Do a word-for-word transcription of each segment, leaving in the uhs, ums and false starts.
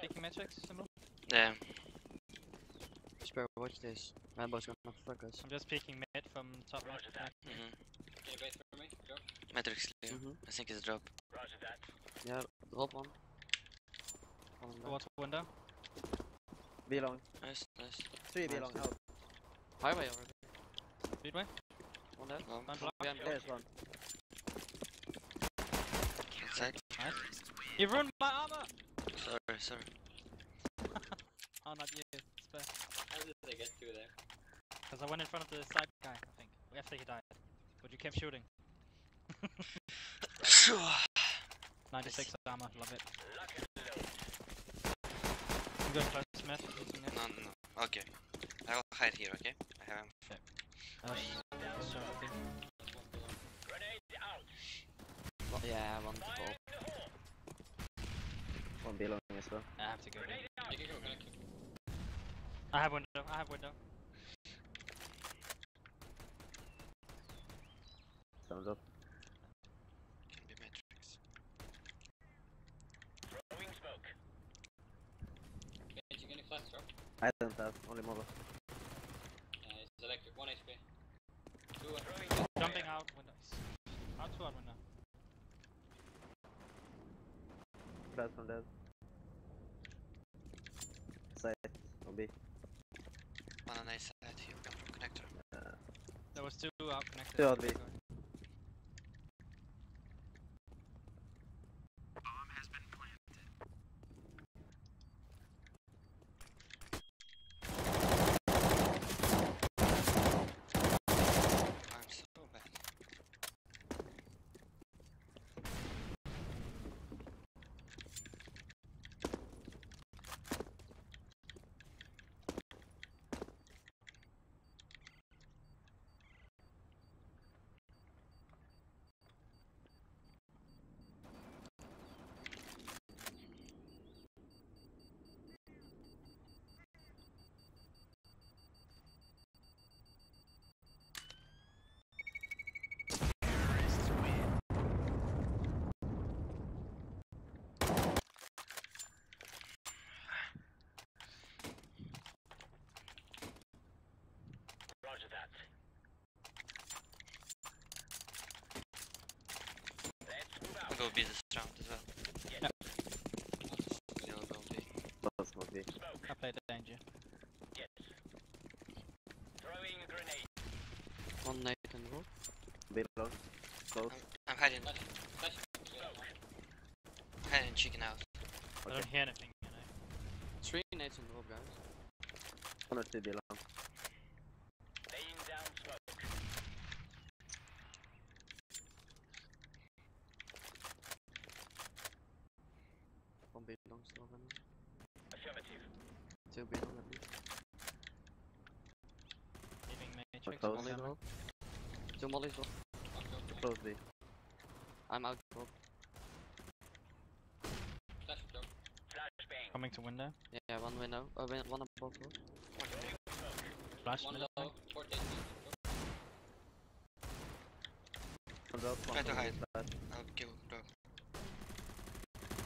Taking matrix symbol? Yeah. Bro, watch this. That boy's gonna fuck us. I'm just peeking mid from top right. Mm hmm. Okay, wait for me. Go. Matrix clear. Mm -hmm. I think it's drop. Roger that. Yeah, drop one. One water window. Be long. Nice, nice. Three be long out. Highway already. Speedway. One there. One, one block. Yeah, there's one. Inside. Nice. You ruined my armor! Sorry, sorry. Oh, not you. Spare. How did they get through there? Because I went in front of the side guy, I think. After he died. But you kept shooting. ninety-six armor, love it. I'm going close to Smith. No, no, no. Okay. I will hide here, okay? I have him. Okay. Oh, sure, I think. Well, yeah, one ball. One below me as well. I have to go. I, go I have window, I have window. Sounds up. Can be matrix. Throwing smoke. Okay, did you get any flash drop? I don't have, only mobile. Uh, it's electric, one H P. Two are throwing. Jumping out windows. Out two out window. Flash from dead. Side, on B. One on A side, he'll come from connector. Uh, there was two out connector. Two out B. That. Let's move out. I'll go B this round as well. Yeah. No. I'll go B. That's not B. Smoke. I played the danger. Yes. Throwing a grenade. One night and roll. B low. Close. I'm, I'm hiding. Flash. Flash. Smoke. I'm hiding chicken out. Okay. I don't hear anything. You know. Three nights and roll, guys. One or two B long. Affirmative. Two below at least. Leaving matrix. Molly drop. Two mollies drop. Close B. I'm out drop. Flash drop. Flash bang. Coming to window. Yeah, one window. Oh, one above. Flash. One low. fourteen. One drop. Try to hide. I'll kill drop.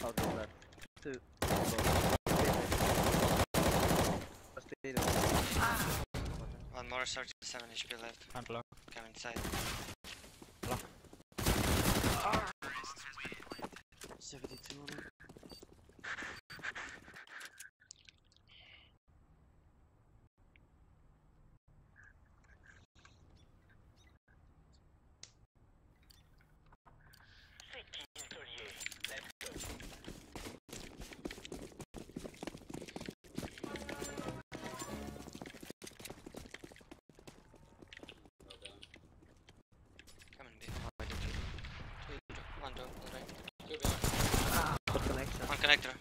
I'll do that. Two. One more, thirty-seven H P left. I'm blocked. Come inside. Block. Ah. seventy-two. Connector.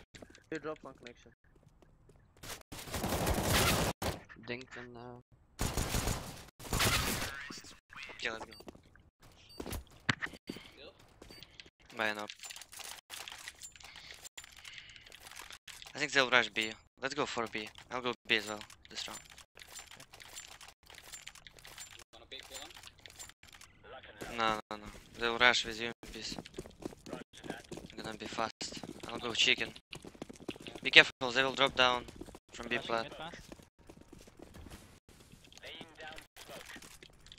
You drop one connection. Dink and uh. Okay, let's go. Buy up. I think they'll rush B. Let's go for B. I'll go B as well this round. No, no, no. They'll rush with you in peace. I'm gonna be fast. I'll go chicken. Yeah. Be careful, they will drop down from B plat.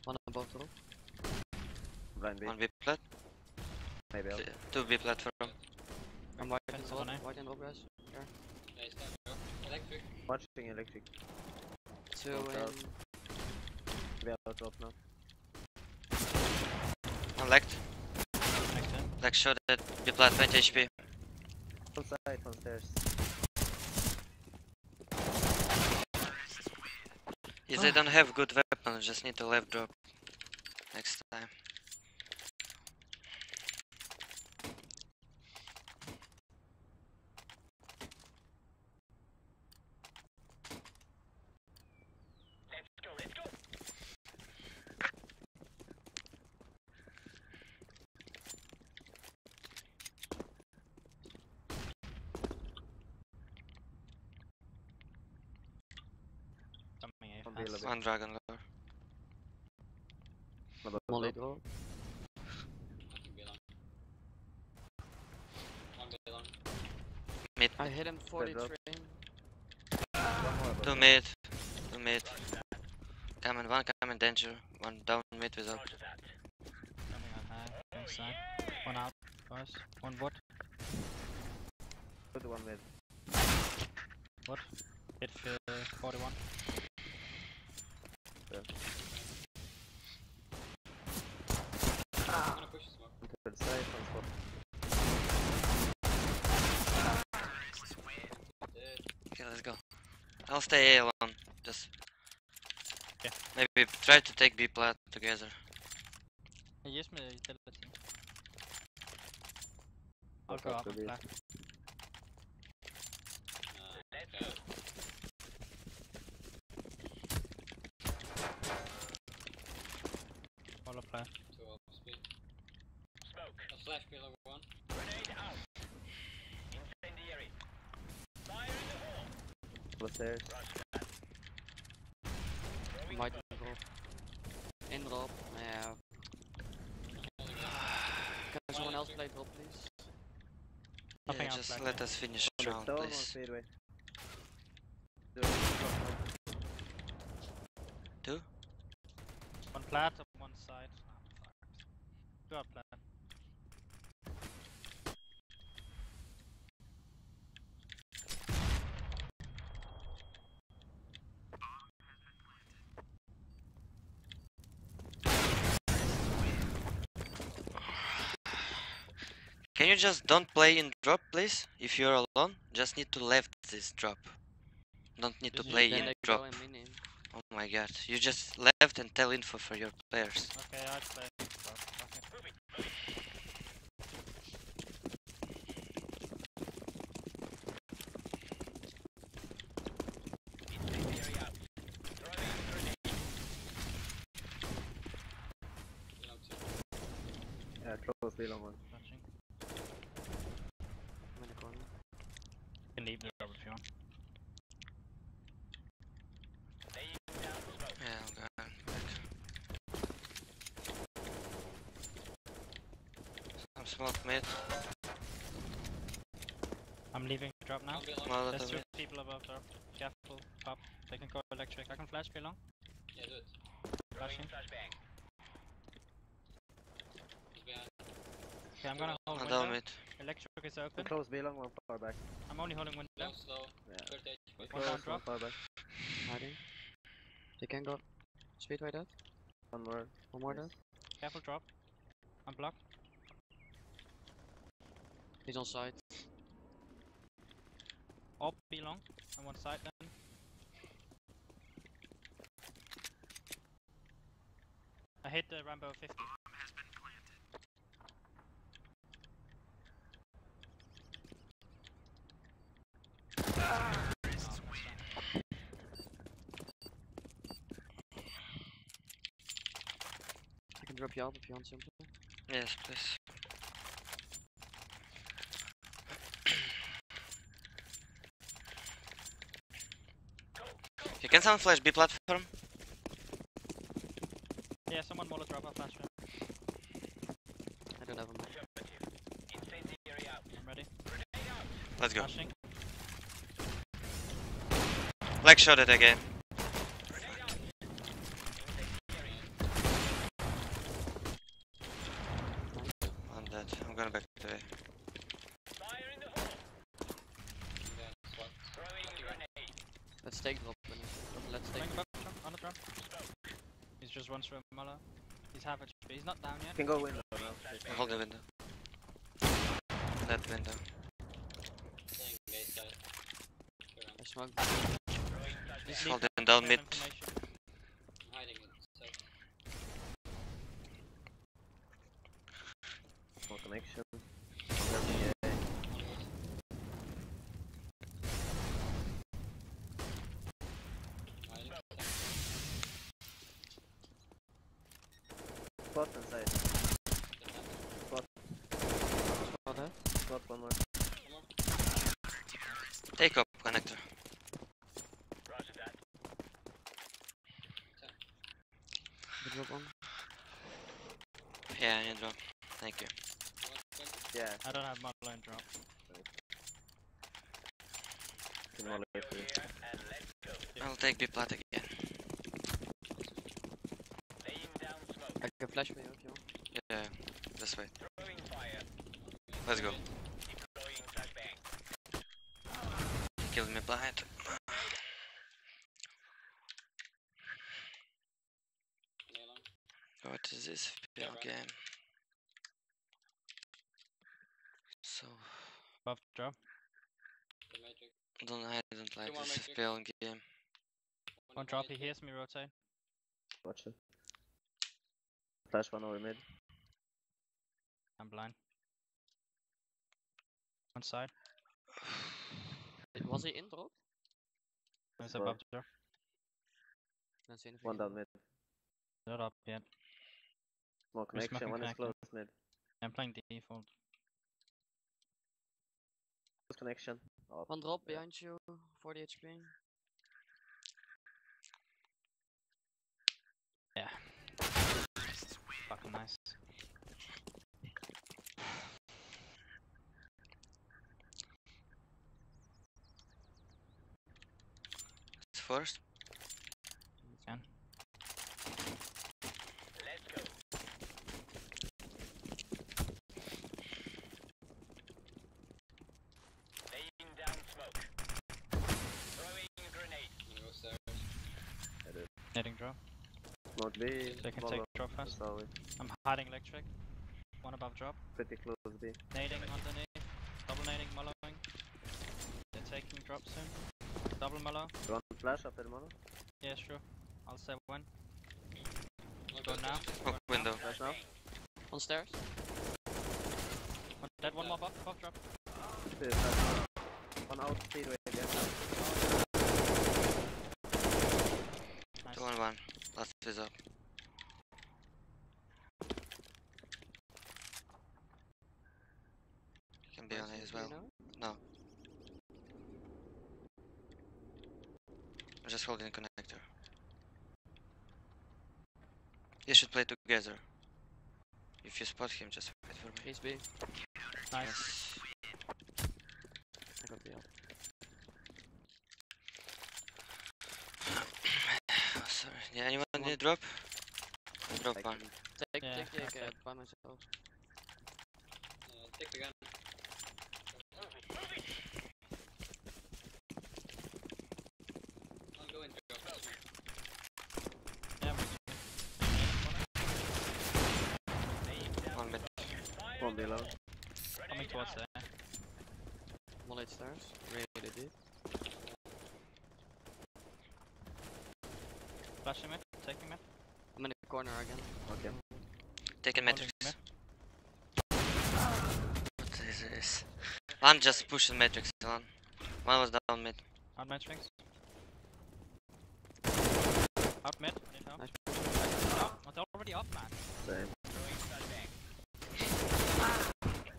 One above the roof. Blind B. One B plat. Maybe I'll... Two B platform. I'm watching someone. Watching low guys. Here. Yeah, he's coming. Electric. Watching electric. Two and... We are out drop now. I'm lagged. Like shot at B plat, twenty H P. On side, on stairs. If they don't have good weapons, just need to left drop next time. One dragon lore. Molly go. Mid. I hit him forty-three. Two mid. Two mid. Come in, one come in danger. One down mid with up. Coming on high, inside. One out, first. One bot. Put one mid. What? Hit uh, forty-one. I'm gonna push this one. To the side, on spot. Okay, let's go. I'll stay A alone. Just. Yeah. Maybe try to take B plat together. Yes, me utility. I'll go up and plat. Flash. Two up speed. Smoke. A flash pillar one. Grenade out. Incendiary. Fire in the hole. What's there? Might go. In drop. Yeah. Can someone else play drop, please? Yeah, yeah, just let us finish round, please. Two. One plat. One side, no, I'm fucked. Go up, can you just don't play in drop, please? If you're alone, just need to left this drop. Don't need to play in drop. Oh my god, you just left and tell info for your players. Okay, I'll play. Okay. Yeah, close the long one. You can leave the rubber if you want. Smoke mid. I'm leaving drop now. There's two people above drop. Careful, pop. They can go electric. I can flash pretty long. Yeah, do it. Flashing. Okay, I'm gonna hold window. Mid. Electric is open. Close B long, one far back. I'm only holding window. Long, slow. Yeah. One down drop. One far back. Hiding. They can go. Speed right up. One more. One more down. Careful drop. I'm blocked. He's on side. Up, be long. On one side then. I hit the Rambo fifty. Ah, oh, I can drop you out if you want something. Yes, please. Can someone flash B platform? Yeah, someone molotov drop a flash. I don't have a mind. I'm ready. Let's go. Flashing. Black shot it again. I'm dead. I'm going back today. Let's take the open. Let's take the on the drop. He's just one through Mala. He's half a H P. He's not down yet. You can go window. Hold the window. That window. He's holding down mid. Small connection. Spot inside. Spot. Spot, huh? Spot one more. Take up connector. Drop on. Yeah, you drop. Thank you. Yeah. I don't have my blind drop. Right. I'll take B plat again. I can flash me if you want. Yeah, this way. Let's go. Kill me blind. What is this F P L game? So buff drop. Don't I don't like this F P L game. One drop, he hears me rotate. Watch it. Flash one over mid. I'm blind. One side. Was he in drop? There's a buff drop. One down mid. Not up yet. More connection, one is close mid. I'm playing default. Close connection. Oh, one drop yeah. Behind you, forty H P. Yeah. Fucking nice. It's first. You can. Netting drop. Not B. They can take drop first. I'm hiding electric. One above drop. Pretty close B. Nading underneath. Double nading, mellowing. They're taking drop soon. Double mellow. You want to flash after the mellow? Yeah, sure. I'll save one. Go now. Go window. Flash now. On stairs. One dead, one more buff. Buff drop. One out, speedway again. One one, last is up. You can be on it as well. No. I'm just holding the connector. You should play together. If you spot him, just wait for me. He's B. Nice. I got B up. Yeah, anyone one. Need drop? Drop one. Take, yeah, take the A K by myself. Uh, take the gun. I'll go in drop. Yeah, I'm one bit. One below. Coming towards there. Mollet stairs. Really deep. Flashing mid, taking mid. I'm in the corner again. Okay. Taking matrix. What is this? I'm just pushing matrix on. One was down mid. Out matrix. Out mid, need help. Nice. Up. It's already up, man. Same.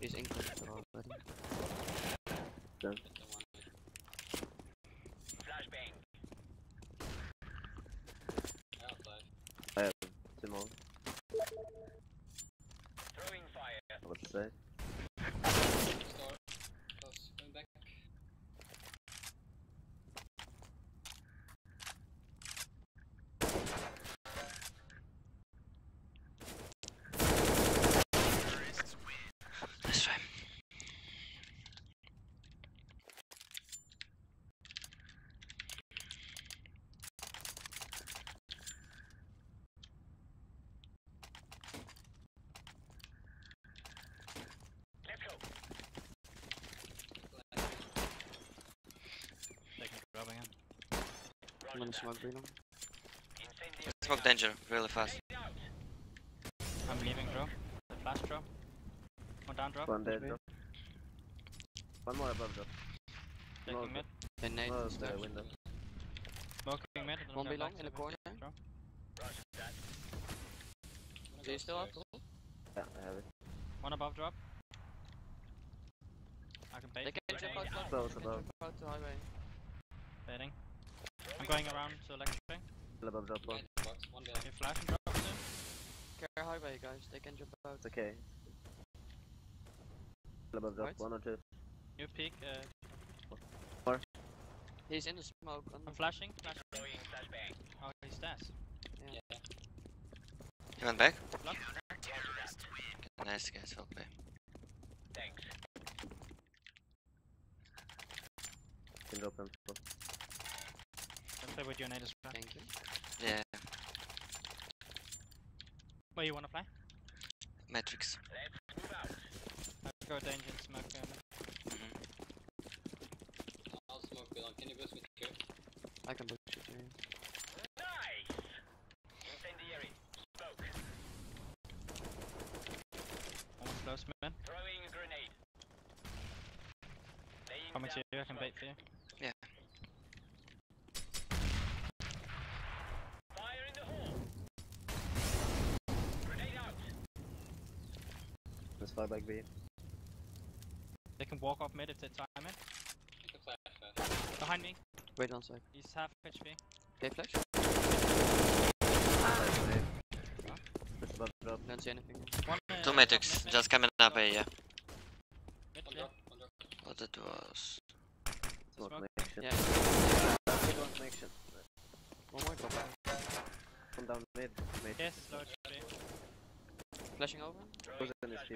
He's incoming already. Done. I have two more. Throwing fire. What to say? Start. Going back. I'm gonna smoke Bruno. Smoke danger, really fast. I'm leaving, bro. The flash drop. One down drop. One dead drop. One more above drop. Taking mid. And nade. Oh, the window. Smoking mid. One belong in the corner. Do you still have to hold? Yeah, I have it. One above drop. I can bait. They can jump out, out. Close above. Jump out to highway. Baiting. I'm going around to electric. Above drop one. One behind. Can flash and drop soon. Care highway, guys. They can jump out. It's okay. Above drop one or two. You peek. Uh, Four. He's in the smoke. On I'm flashing. flashing. Oh, he's dead. Yeah. yeah. He went back. Lock. Nice guys, help me. Thanks. Can drop him. Can play with your nade as well. Thank you. Yeah. Where you wanna play? Matrix. Let's move out. I've got danger and smoke. Mm-hmm. I'll smoke below. Can you boost me too? I can boost you too. Nice! Incendiary. Smoke. Almost close, man. Throwing a grenade. Coming to you, I can bait for you. Yeah. Fire in the hole. Grenade out. Let's fly back B. They can walk up mid if they time it. Behind me. Wait one sec. He's half H P. Okay, flash. Ah. Don't see anything. One, uh, two matrix, just coming up here, yeah. One drop, one drop. What it was. Smoke connection. Yeah. One connection. One more drop. Come down mid. mid. Yes, low H P. Flashing over. Who's in his H P?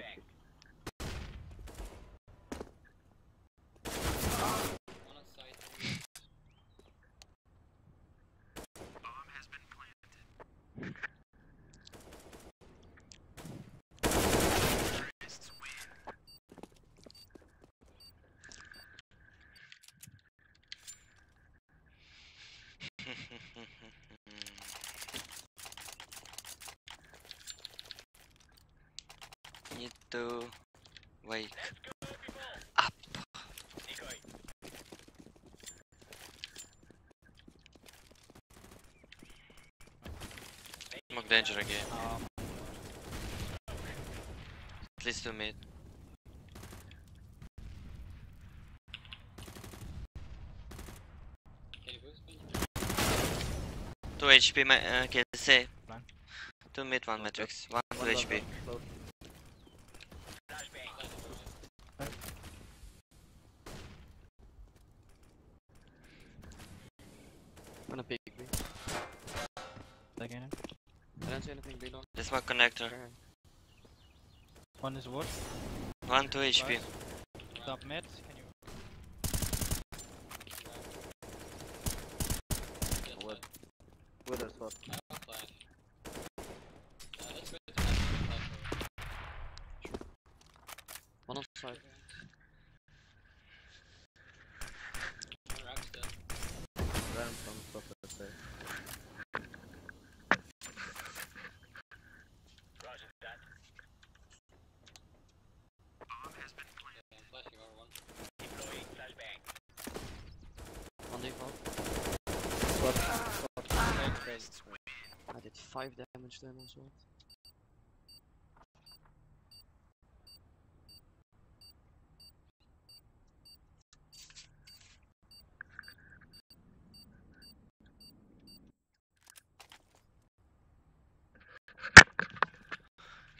Need to wake up. Smoke danger again. Um, At least to mid. Two H P, ma uh, okay, say. One. Two mid, one matrix, one two H P. I'm gonna peek B. I don't see anything below. That's my connector. Okay. One is what? One two H P. Top mid, can you? Oh, what? What is what? I'll flash. Uh, let's wait to flash. One on the side. I did five damage to him as well.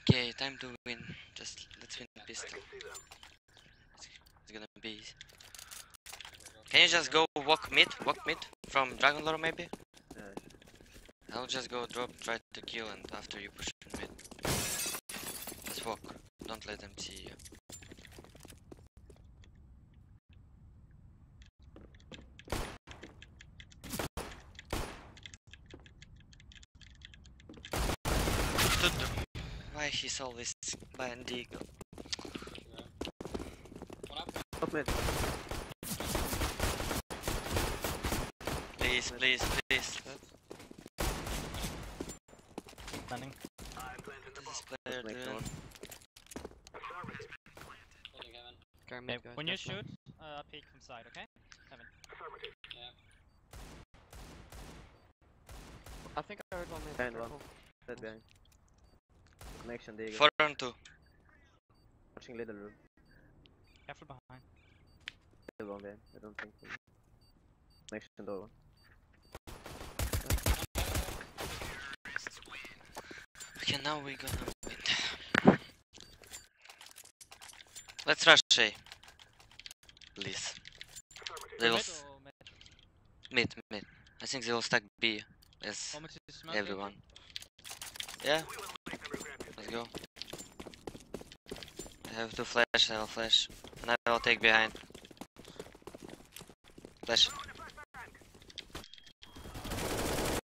Okay, time to win. Just let's win the pistol. It's gonna be easy. Can you just go walk mid? Walk mid from Dragon Lore maybe? I'll just go drop, try to kill, and after you push mid. Just walk, don't let them see you. Why he's always bandigo? Please, please, please. planning. This player, dude. Garmin, hey, when you shoot, uh, peek from side, okay? Kevin. Yeah. I think I heard one mid. Behind one. Dead behind. Connection, there you go. four on two. Watching little room. Careful behind. Little one behind. I don't think so. Connection door one. Okay, now we gonna win. Let's rush A. Please. They will mid, mid. I think they will stack B as everyone. Yeah. Let's go. I have to flash, I will flash. And I will take behind. Flash.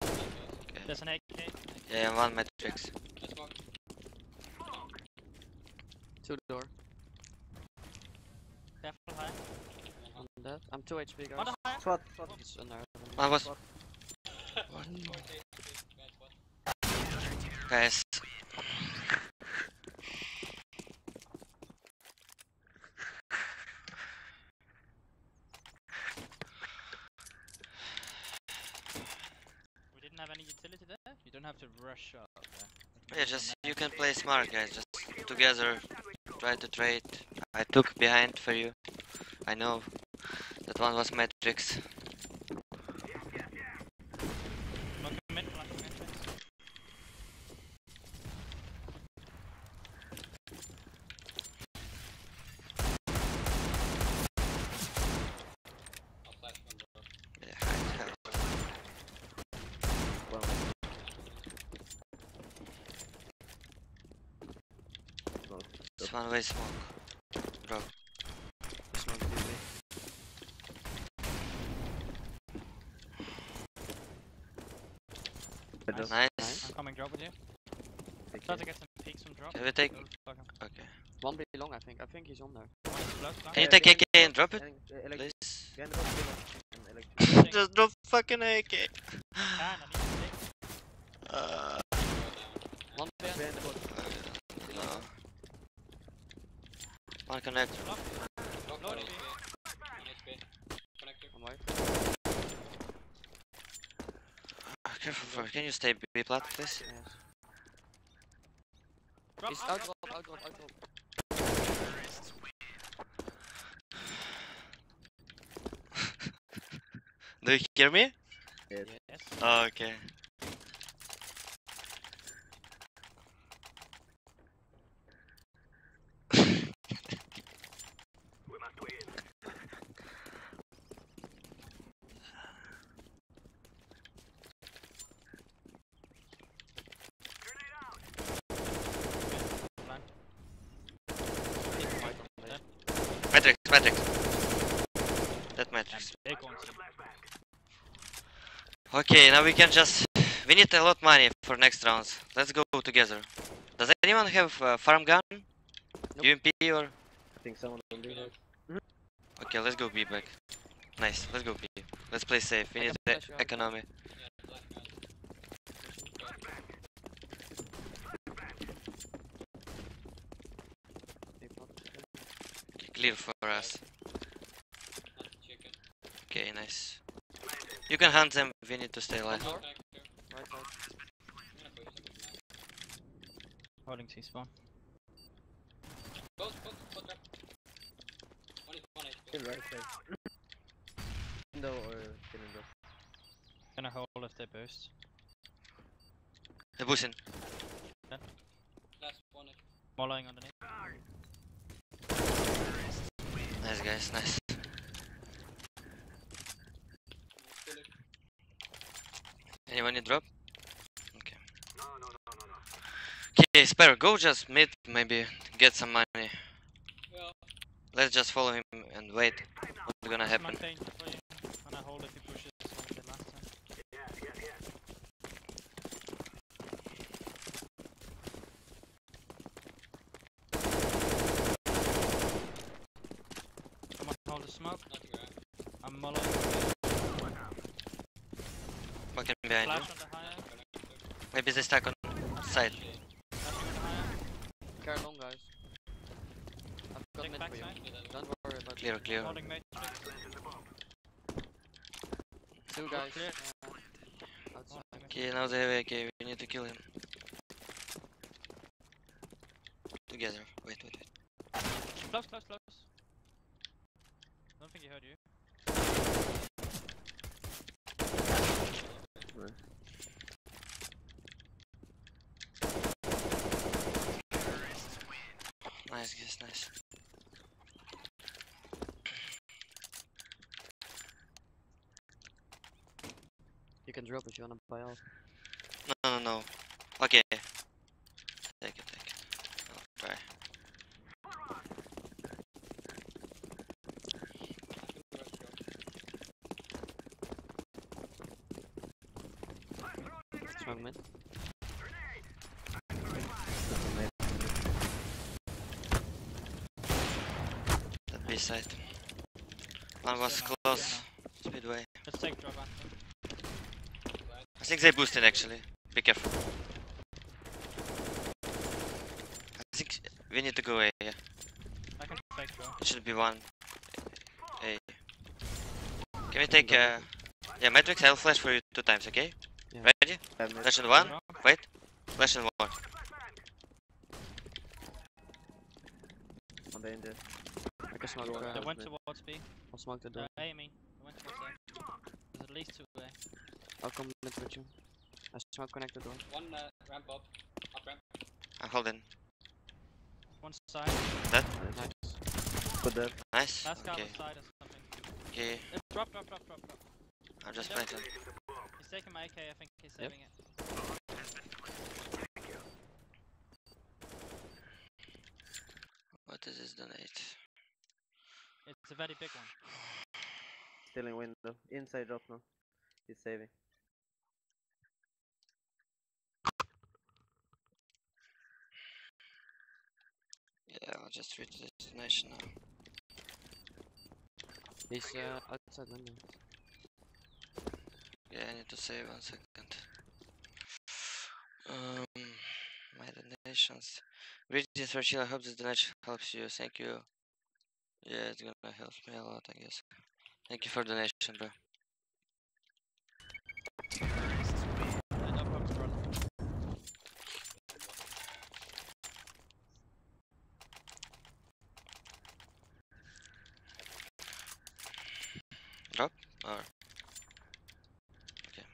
Okay. There's an A K. Yeah, one matrix. Two door. Careful high. I'm dead. I'm two H P guys. One high. Swat. Swat. One was. One. Guys. We didn't have any utility there. You don't have to rush up there. Yeah, just you can play smart guys, just together, try to trade. I took behind for you, I know, that one was matrix. One way smoke, bro. Smoke nice. nice. nice. I'm coming drop with you. Try to get some peaks from drop. Can we take? Okay. One be long, I think. I think he's on there. Can you take A K and drop it, please? Just drop fucking A K. uh. One behind the board. One connect. Lock. Lock. Lock. Lock. One H P. Careful, can you stay B plat, please? Yes. He's out, out, out, out, out. Do you hear me? Yes. Oh, okay. Matrix. That matrix. Okay, now we can just... We need a lot of money for next rounds. Let's go together. Does anyone have a farm gun? Nope. U M P or... I think someone will do that. Okay, let's go B back. Nice, let's go B. Let's play safe. We need the economy. Clear for us. Okay, nice. You can hunt them, we need to stay alive. Holding T spawn. No, or gonna hold if they burst. They're boosting. Following underneath. Nice guys, nice. Anyone need drop? Okay. No, no, no, no, no. Okay, Spare, go just mid, maybe get some money. Yeah. Let's just follow him and wait. What's gonna happen? Smoke. I'm molly. Fucking behind you. Maybe they stack on side. Care long, guys. I've got mid for you. Don't worry about clear, it. Clear, clear. Two guys. Uh, okay, now they have A K. Okay, we need to kill him. Together. Wait, wait, wait. Close, close, close. I don't think he heard you. Where? Nice, guys, nice. You can drop if you wanna buy out. No, no, no. Okay. Take it, take it. I'll try. Strong mid. That B side. One was close. Speedway. Let's take drop after. I think they boosted actually. Be careful. I think we need to go A. Yeah. I can take bro. It should be one. A. Can we take? Uh, yeah, Matrix. I'll flash for you two times. Okay. Yeah. Ready? Um, flash in one. Wait. Flash in one. On the end. I can smoke. They went towards B. I'll smoke the door. Uh, A, I mean. They went towards A. There's at least two there. I'll come with you. I still connect the door. One uh, ramp up. Up ramp. I'm holding. One side. That? Nice. Put that. Nice. Last guy on the side or something. Okay. Uh, drop, drop, drop, drop, drop. I'm just planting. He's taking my A K, I think he's saving yep. it. What is this donate? It's a very big one. Still in window. Inside drop now. He's saving. Yeah, I'll just reach the destination now. He's uh, outside window. Yeah, I need to save one second. Um, my donations. Reach this for chill. I hope this donation helps you. Thank you. Yeah, it's gonna help me a lot, I guess. Thank you for donation, bro. Drop or okay.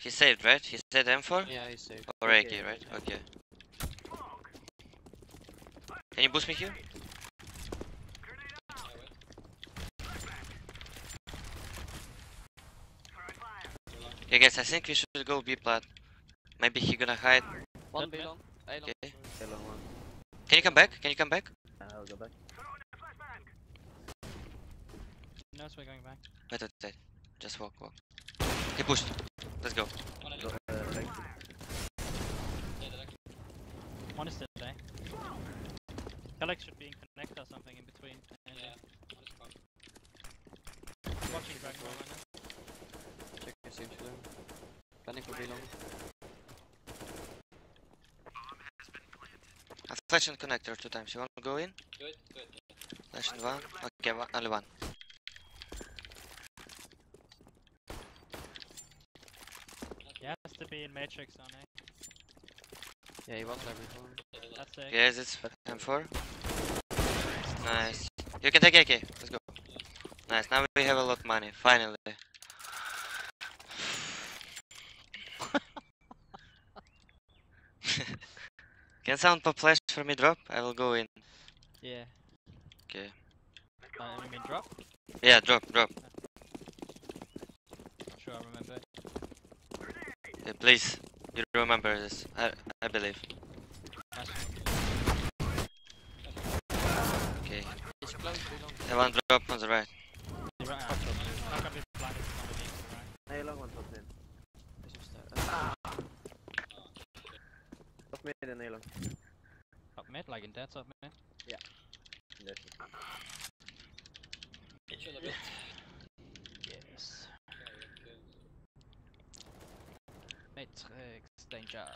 He saved, right? He said M four? Yeah, he saved. Or A K, okay, right? Yeah. Okay. Can you boost me here? Yeah, guys, I think we should go B plat. Maybe he gonna hide. One B long. Okay. Can you come back? Can you come back? Uh, I'll go back. No, so we're going back. Wait, wait, wait. Just walk, walk. He pushed. Let's go. One, go uh, right. One is dead, eh? Alex should be in connect or something in between. And yeah. yeah. Watching Dragon Ball right now. Check your safety level. Planning for reload. I flash and connector two times. You want to go in? Do it, do it. Yeah. Flash and one. Okay, one, only one. To be in Matrix on it. Yeah, he wants everything. That's it. Yes, it's M four. Nice. You can take A K. Let's go. Yeah. Nice. Now we have a lot of money. Finally. Can someone pop flash for me drop? I will go in. Yeah. Okay. Uh, you mean drop? Yeah, drop, drop. I'm sure I remember it. Yeah, please, you remember this, I, I believe. Okay. I want to drop on the right. Hey, long one top mid. Top mid and A long. Top mid, like in that top mid? Yeah. Hit you a bit. Yes. Matrix. danger.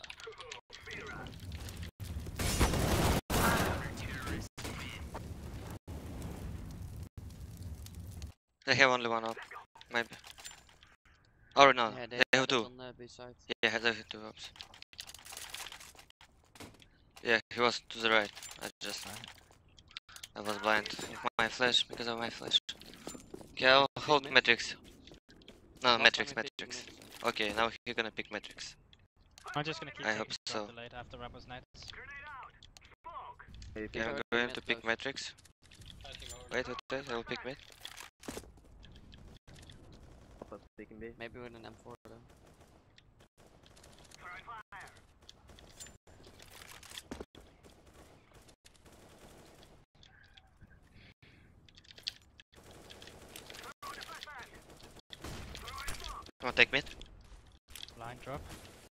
They have only one up, maybe. Or no, yeah, they, they have two. On the yeah, they have two ups. Yeah, he was to the right. I just... I was blind with my flash, because of my flash. Okay, I'll hold Matrix. No, Matrix, Matrix. Okay, now you're gonna pick Matrix. I'm just gonna keep I hope so. After Rappos Knights. Okay, I'm going to pick Matrix. Wait, wait, wait, I'll pick mid. Maybe with an M four though. Come on, take mid. Line drop.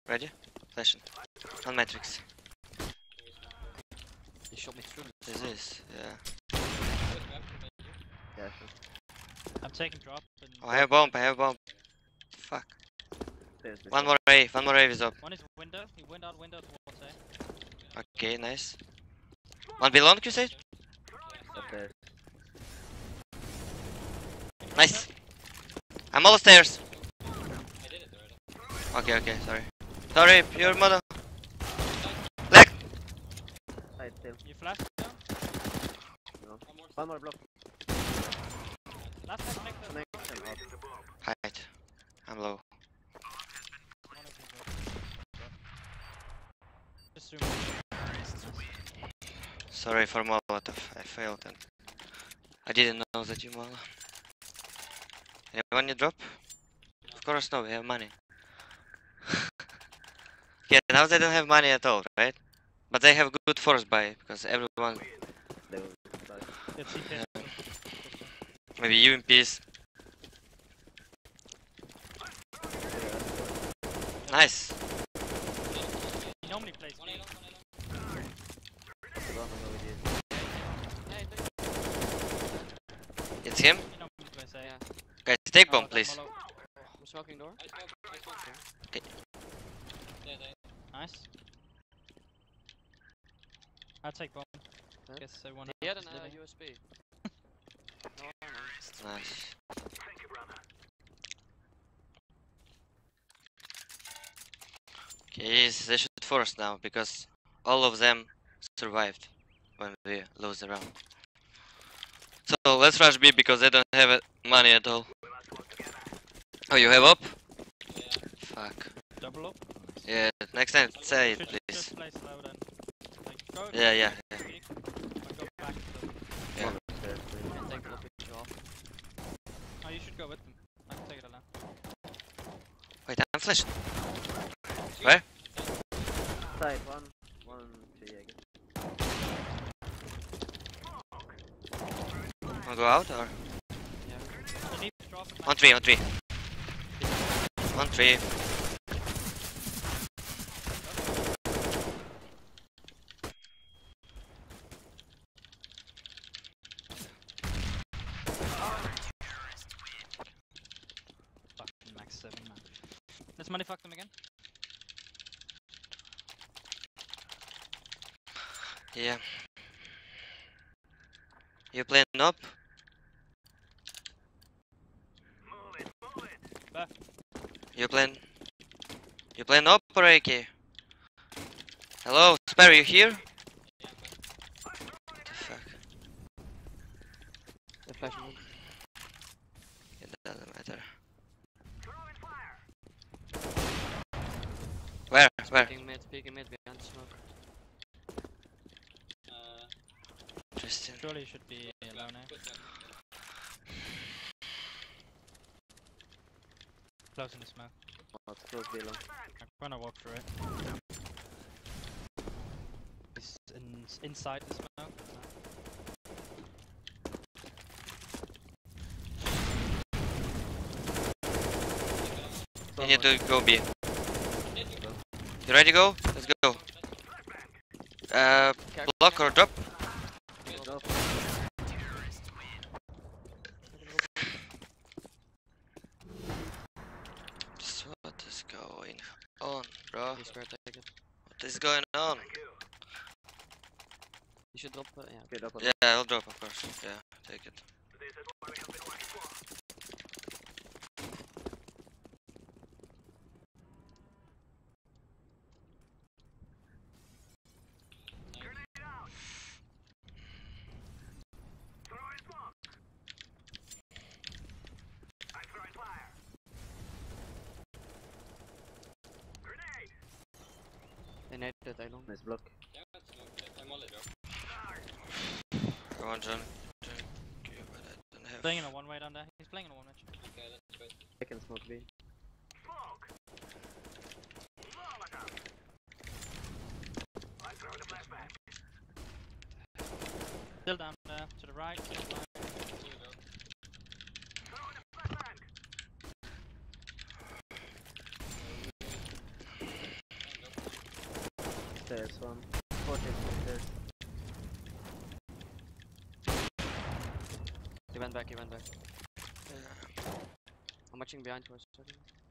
Ready? Flashing. On Matrix. You shot me through. This is, yeah. Yeah, I'm taking drop. And oh, I have bomb, I have bomb. Fuck. One more rave, one more rave is up. One is window, he went out window towards A. Okay, nice. One below on Crusade? Okay. Nice. I'm all stairs. I did it already. Okay, okay, sorry. Sorry, your mother. Black! You flash down? No. One more block. Hide. I'm low. Sorry for Molotov, I failed and I didn't know that you Molotov. Anyone need drop? Of course no, we have money. Yeah, now they don't have money at all, right? But they have good force buy, because everyone... Yeah. Maybe you in peace. Nice. He normally plays one eight It's him? Plays, uh, yeah. Guys, take bomb, please. I'm smoking door. Okay. Nice. I'll take bomb. Huh? Guess I want to. He had an uh, U S B. Nice. Thank you, brother. Okay, they should force now because all of them survived when we lose the round. So let's rush B because they don't have money at all. Oh, you have up? Yeah. Fuck. Double up? Yeah, next time say it, please. Like, yeah, yeah. yeah. You should go with them. I can take it alone. Wait, I'm flashing. Where? Side, one, one, two, yeah. Wanna go out or? Yeah. On three, on three. On three. Let's money fuck them again. Yeah. You playing up? Move it, move it. Back. You playing? You playing up or A K? Hello, Sparrow, you here? Yeah, what the fuck? They're flashing. It doesn't matter. Where? Where? Speaking mid, speaking mid, behind smoke. Uh, Interesting. Surely you should be alone now. Close in the smoke. Oh, it's close below. I'm gonna walk through it. He's in, inside the smoke. You need to go B. You ready to go? Let's go. Uh, block or drop? Just what is going on, bro? He's spare taken. What is going on? You should drop uh, yeah. Drop yeah, I'll drop of course. Yeah, take it. That I don't. Nice block. Yeah, that's I'm all Go on, John. Okay, but I don't have. Playing in a one way down there. He's playing in a one match. Okay, let's wait. I can smoke B. Smoke. I throw the flashback. Still down there to the right. To the right. There's one. forty meters. He went back, he went back. Yeah. I'm watching behind you.